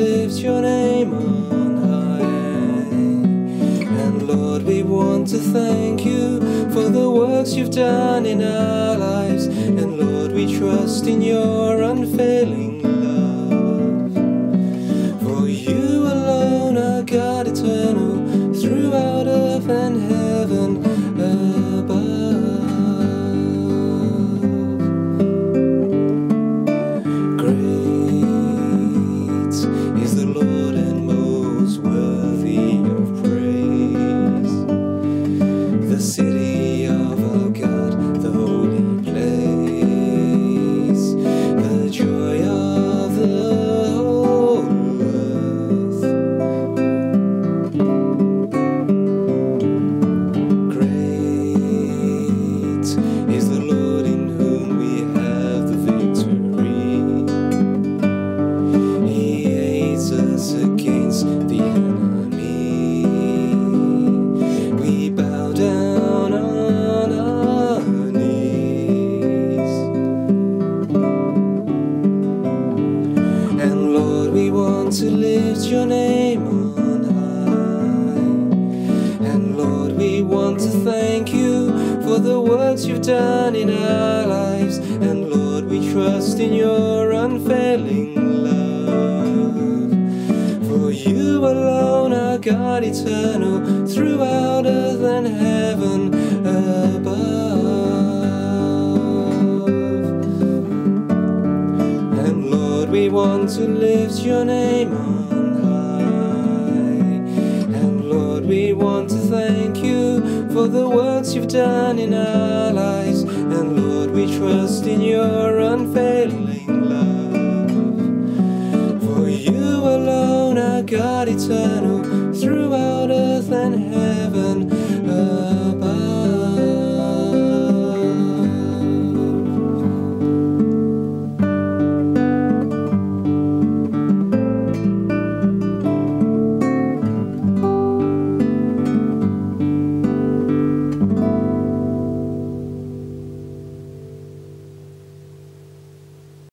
lifts your name on high. And Lord, we want to thank you for the works you've done in our lives. And Lord, we trust in your unfailing love. For you alone are God eternal, throughout earth and heaven above. Great is the Lord and most worthy of praise. The city against the enemy. We bow down on our knees. And Lord, we want to lift your name on high. And Lord, we want to thank you for the works you've done in our lives. And Lord, we trust in your unfailing love. You alone are God eternal, throughout earth and heaven above. And Lord, we want to lift your name on high. And Lord, we want to thank you for the works you've done in our lives. And Lord, we trust in your unfailing love. God eternal, throughout